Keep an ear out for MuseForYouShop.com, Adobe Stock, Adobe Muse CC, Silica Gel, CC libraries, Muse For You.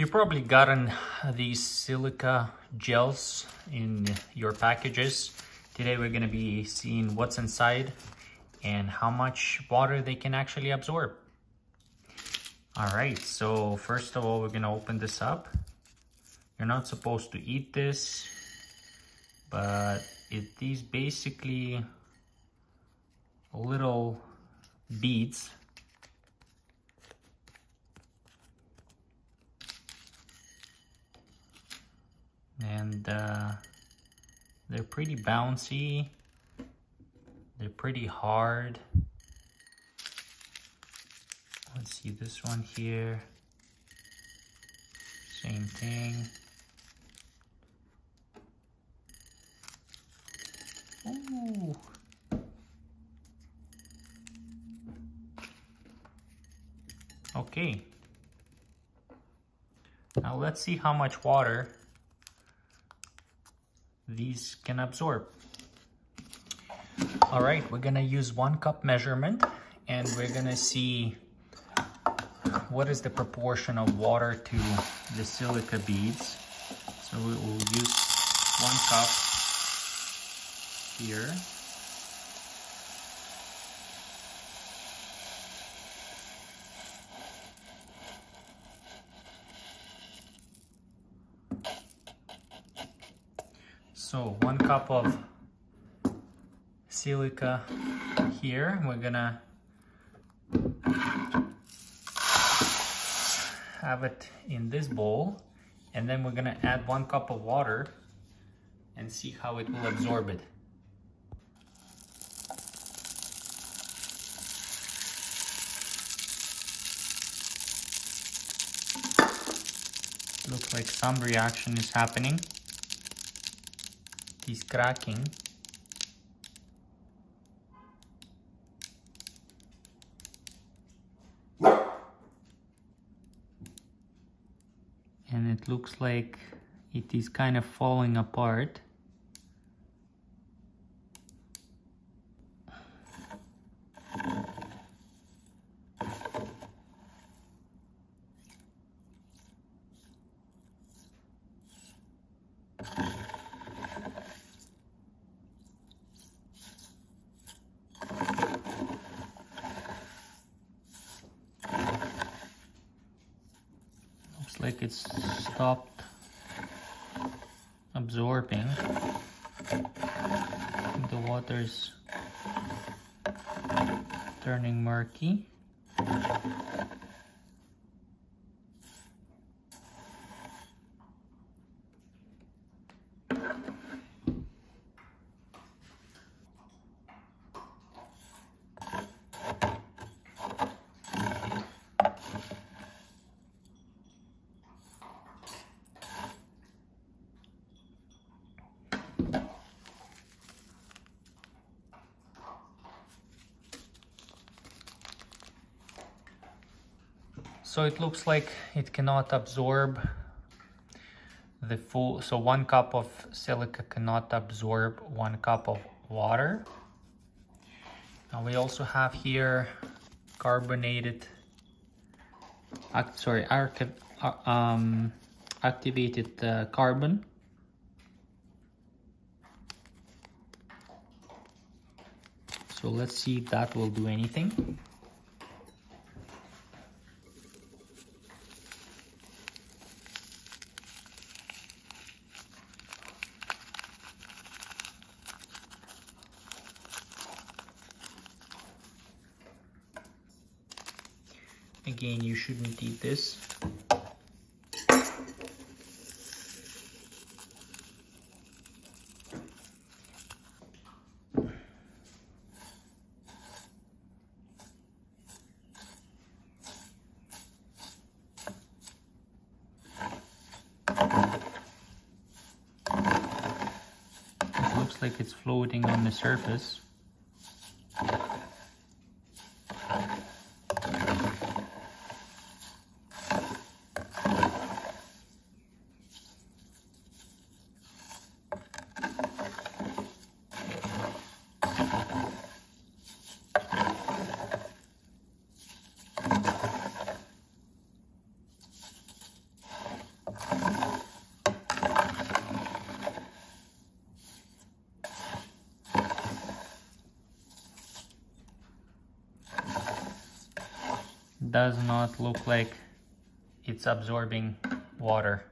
You've probably gotten these silica gels in your packages. Today we're going to be seeing what's inside and how much water they can actually absorb. All right, so first of all, we're going to open this up. You're not supposed to eat this, but these basically little beads. And they're pretty bouncy, they're pretty hard. Let's see this one here, same thing. Ooh. Okay, now let's see how much water these can absorb. All right, we're gonna use 1 cup measurement and we're gonna see what is the proportion of water to the silica beads. So we will use 1 cup here. So 1 cup of silica here, we're gonna have it in this bowl, and then we're gonna add 1 cup of water and see how it will absorb it. Looks like some reaction is happening. He's cracking. And it looks like it is kind of falling apart. Like it's stopped absorbing. The water's turning murky. So it looks like it cannot absorb the full, so 1 cup of silica cannot absorb 1 cup of water. Now we also have here activated carbon. So let's see if that will do anything. Again, you shouldn't eat this. It looks like it's floating on the surface. does not look like it's absorbing water.